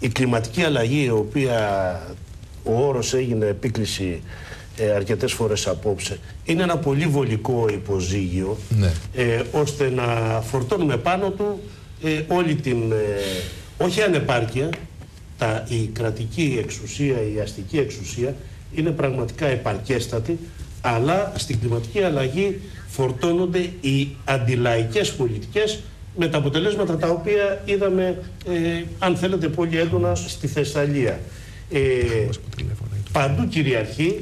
η κλιματική αλλαγή, η οποία ο όρος έγινε επίκληση αρκετές φορές απόψε, είναι ένα πολύ βολικό υποζύγιο, ναι, ώστε να φορτώνουμε πάνω του όλη την, όχι ανεπάρκεια, η κρατική εξουσία, η αστική εξουσία είναι πραγματικά επαρκέστατη, αλλά στην κλιματική αλλαγή φορτώνονται οι αντιλαϊκές πολιτικές με τα αποτελέσματα τα οποία είδαμε, αν θέλετε, πολύ έντονα στη Θεσσαλία. Παντού κυριαρχεί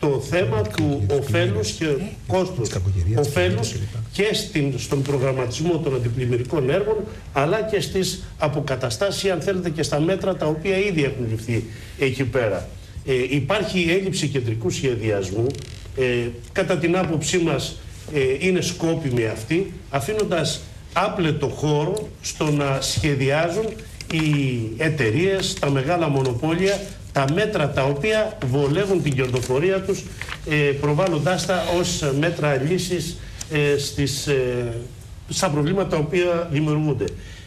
το θέμα του ωφέλους και κόστους. Ωφέλους και στον προγραμματισμό των αντιπλημμυρικών έργων, αλλά και στις αποκαταστάσεις, αν θέλετε, και στα μέτρα τα οποία ήδη έχουν ληφθεί εκεί πέρα. Υπάρχει έλλειψη κεντρικού σχεδιασμού. Κατά την άποψή μας είναι σκόπιμη αυτή, αφήνοντας άπλετο χώρο στο να σχεδιάζουν οι εταιρείες, τα μεγάλα μονοπόλια, τα μέτρα τα οποία βολεύουν την κερδοφορία τους, προβάλλοντάς τα ως μέτρα λύσης στα προβλήματα τα οποία δημιουργούνται.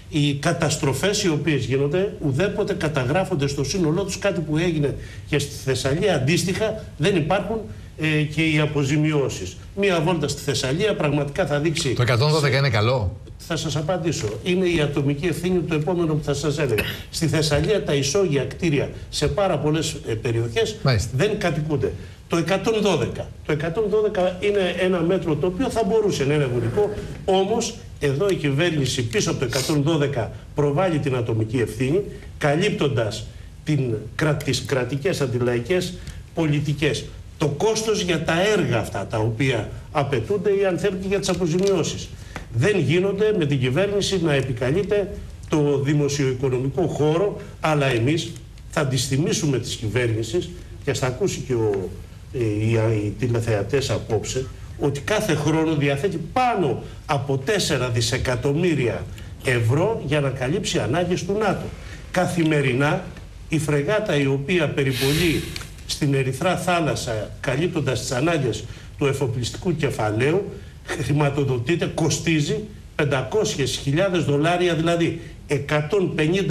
Οι καταστροφές οι οποίες γίνονται ουδέποτε καταγράφονται στο σύνολό τους, κάτι που έγινε και στη Θεσσαλία. Αντίστοιχα δεν υπάρχουν και οι αποζημιώσεις. Μία βόλτα στη Θεσσαλία πραγματικά θα δείξει... Το 112 είναι καλό. Θα σας απαντήσω. Είναι η ατομική ευθύνη του επόμενου που θα σας έλεγα. Στη Θεσσαλία τα ισόγεια κτίρια σε πάρα πολλές περιοχές, μάλιστα, δεν κατοικούνται. Το 112. Το 112 είναι ένα μέτρο το οποίο θα μπορούσε να είναι βολικό, όμως εδώ η κυβέρνηση πίσω από το 112 προβάλλει την ατομική ευθύνη, καλύπτοντας τις κρατικές αντιλαϊκές πολιτικές. Το κόστος για τα έργα αυτά τα οποία απαιτούνται ή αν θέλουν και για τις αποζημιώσεις. Δεν γίνονται με την κυβέρνηση να επικαλείται το δημοσιοοικονομικό χώρο, αλλά εμείς θα αντιστιμήσουμε τις κυβέρνησεις, και θα ακούσει και οι τηλεθεατές απόψε, ότι κάθε χρόνο διαθέτει πάνω από 4 δισεκατομμύρια ευρώ για να καλύψει ανάγκες του ΝΑΤΟ. Καθημερινά η φρεγάτα η οποία περιπολεί στην Ερυθρά θάλασσα καλύπτοντας τις ανάγκες του εφοπλιστικού κεφαλαίου χρηματοδοτείται, κοστίζει $500.000, δηλαδή 150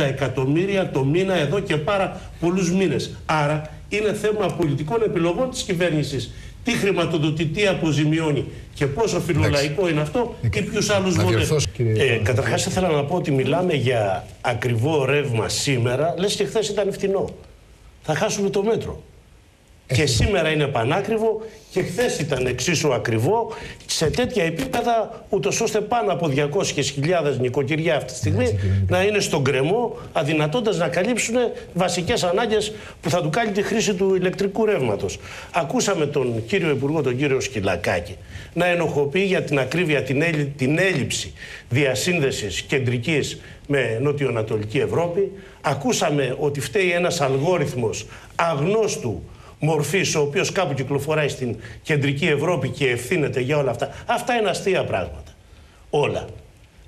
εκατομμύρια το μήνα εδώ και πάρα πολλούς μήνες. Άρα είναι θέμα πολιτικών επιλογών της κυβέρνησης. Τι χρηματοδοτεί, τι αποζημιώνει και πόσο φιλολαϊκό είναι αυτό και ποιους άλλους μοντέλους. Καταρχάς ήθελα να πω ότι μιλάμε για ακριβό ρεύμα σήμερα, λες και χθες ήταν φτηνό. Θα χάσουμε το μέτρο. Και σήμερα είναι πανάκριβο και χθες ήταν εξίσου ακριβό, σε τέτοια επίπεδα, ούτως ώστε πάνω από 200.000 νοικοκυριά αυτή τη στιγμή να είναι στον κρεμό, αδυνατώντας να καλύψουν βασικές ανάγκες που θα του κάνει τη χρήση του ηλεκτρικού ρεύματος. Ακούσαμε τον κύριο Υπουργό, τον κύριο Σκυλακάκη, να ενοχοποιεί για την ακρίβεια την έλλειψη διασύνδεσης κεντρικής με νοτιοανατολική Ευρώπη. Ακούσαμε ότι φταίει ένας αλγόριθμος αγνώστου μορφής, ο οποίος κάπου κυκλοφοράει στην κεντρική Ευρώπη και ευθύνεται για όλα αυτά. Αυτά είναι αστεία πράγματα. Όλα.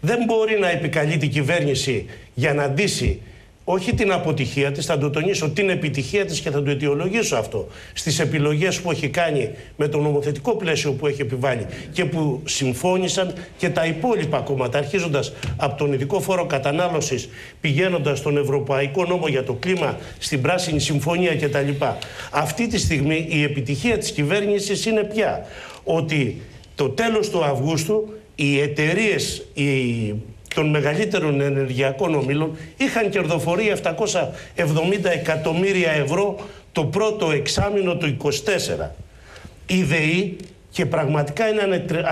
Δεν μπορεί να επικαλείται η κυβέρνηση για να ντύσει όχι την αποτυχία της, θα το τονίσω, την επιτυχία της και θα το αιτιολογήσω αυτό, στις επιλογές που έχει κάνει με το νομοθετικό πλαίσιο που έχει επιβάλει και που συμφώνησαν και τα υπόλοιπα κόμματα, αρχίζοντας από τον ειδικό φόρο κατανάλωσης, πηγαίνοντας στον Ευρωπαϊκό Νόμο για το κλίμα, στην Πράσινη Συμφωνία κτλ. Αυτή τη στιγμή η επιτυχία της κυβέρνησης είναι πια ότι το τέλος του Αυγούστου οι εταιρείες, των μεγαλύτερων ενεργειακών ομίλων είχαν κερδοφορία 770 εκατομμύρια ευρώ το πρώτο εξάμηνο του 24. Η ΔΕΗ, και πραγματικά είναι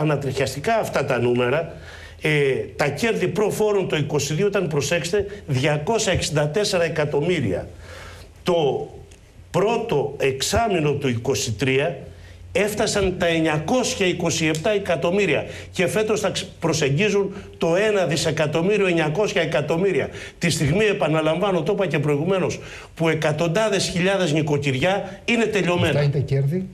ανατριχιαστικά αυτά τα νούμερα, τα κέρδη προφόρων το 22 ήταν, προσέξτε, 264 εκατομμύρια. Το πρώτο εξάμηνο του 23 έφτασαν τα 927 εκατομμύρια και φέτος θα προσεγγίζουν το 1.900.000.000. Τη στιγμή, επαναλαμβάνω, το είπα και προηγουμένως, που εκατοντάδες χιλιάδες νοικοκυριά είναι τελειωμένα. Αυτά είναι τα κέρδη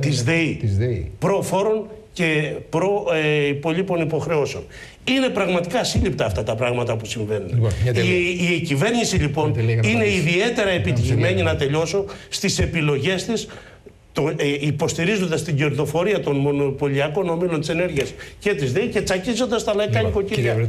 της ΔΕΗ, προφόρων και προ υπολείπων υποχρεώσεων. Είναι πραγματικά σύλληπτα αυτά τα πράγματα που συμβαίνουν. Λοιπόν, η κυβέρνηση λοιπόν είναι ιδιαίτερα επιτυχημένη, να τελειώσω, στις επιλογές της, υποστηρίζοντας την κερδοφορία των μονοπωλιακών ομίλων της ενέργειας και της ΔΕΗ και τσακίζοντας τα λαϊκά νοικοκυριά.